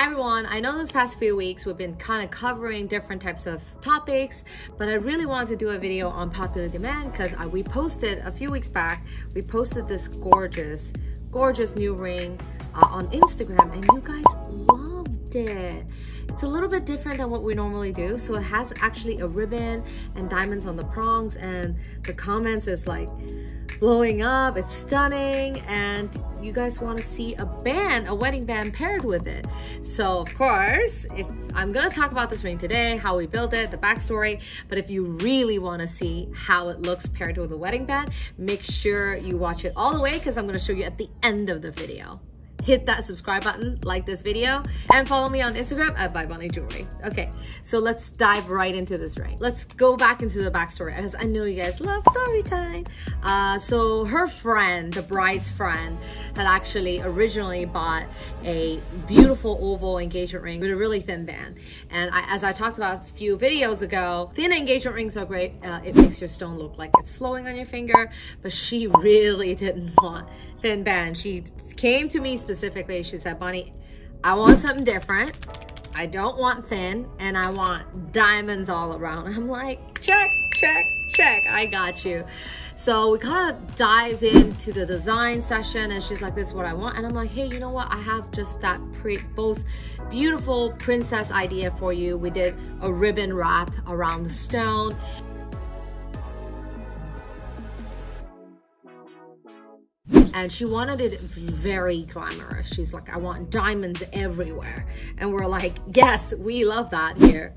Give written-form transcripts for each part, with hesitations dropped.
Hi everyone, I know these past few weeks we've been kind of covering different types of topics, but I really wanted to do a video on popular demand because we posted a few weeks back, we posted this gorgeous new ring on Instagram and you guys loved it. It's a little bit different than what we normally do, so it has actually a ribbon and diamonds on the prongs and the comments is like blowing up, it's stunning, and you guys want to see a wedding band paired with it. So of course, if I'm gonna talk about this ring today, how we built it, the backstory, but if you really want to see how it looks paired with a wedding band, make sure you watch it all the way because I'm gonna show you at the end of the video. Hit that subscribe button, like this video, and follow me on Instagram at By Bonnie Jewelry. Okay, so let's dive right into this ring. Let's go back into the backstory because I know you guys love story time. So her friend, the bride's friend, had actually originally bought a beautiful oval engagement ring with a really thin band. And as I talked about a few videos ago, thin engagement rings are great. It makes your stone look like it's flowing on your finger, but she really didn't want thin band. She came to me specifically, she said, Bonnie, I want something different. I don't want thin and I want diamonds all around. I'm like, check, I got you. So we kind of dived into the design session and she's like, this is what I want. And I'm like, hey, you know what? I have just that most beautiful princess idea for you. We did a ribbon wrap around the stone. And she wanted it very glamorous. She's like, I want diamonds everywhere. And we're like, yes, we love that here.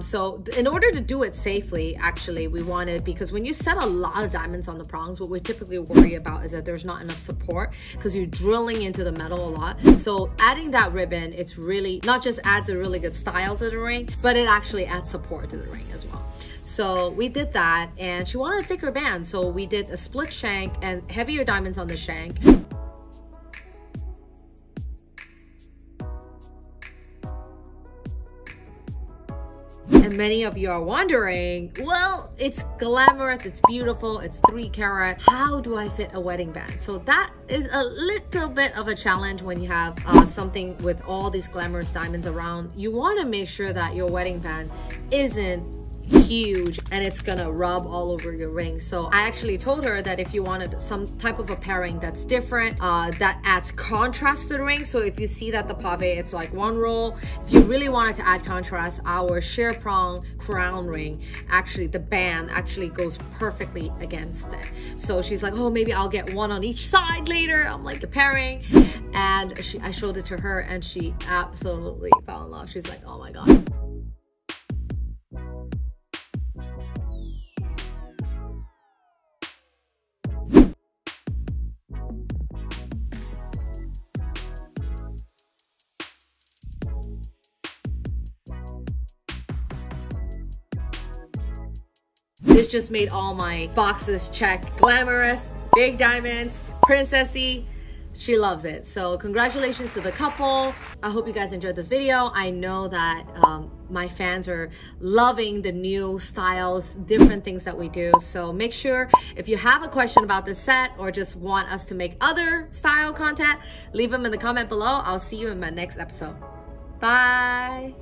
So in order to do it safely, actually, we wanted, because when you set a lot of diamonds on the prongs, what we typically worry about is that there's not enough support because you're drilling into the metal a lot. So adding that ribbon, it's really, not just adds a really good style to the ring, but it actually adds support to the ring as well. So we did that and she wanted a thicker band. So we did a split shank and heavier diamonds on the shank. And many of you are wondering, well, it's glamorous, it's beautiful, it's 3 karat. How do I fit a wedding band? So that is a little bit of a challenge when you have something with all these glamorous diamonds around. You wanna make sure that your wedding band isn't huge and it's gonna rub all over your ring. So I actually told her that if you wanted some type of a pairing that's different, that adds contrast to the ring. So if you see that the pavé, it's like one roll. If you really wanted to add contrast, our sheer prong crown ring, actually the band actually goes perfectly against it. So she's like, oh, maybe I'll get one on each side later. I'm like, the pairing. And I showed it to her and she absolutely fell in love. She's like, oh my God. This just made all my boxes check. Glamorous, big diamonds, princessy. She loves it. So congratulations to the couple. I hope you guys enjoyed this video. I know that my fans are loving the new styles, different things that we do. So make sure if you have a question about this set or just want us to make other style content, leave them in the comment below. I'll see you in my next episode. Bye.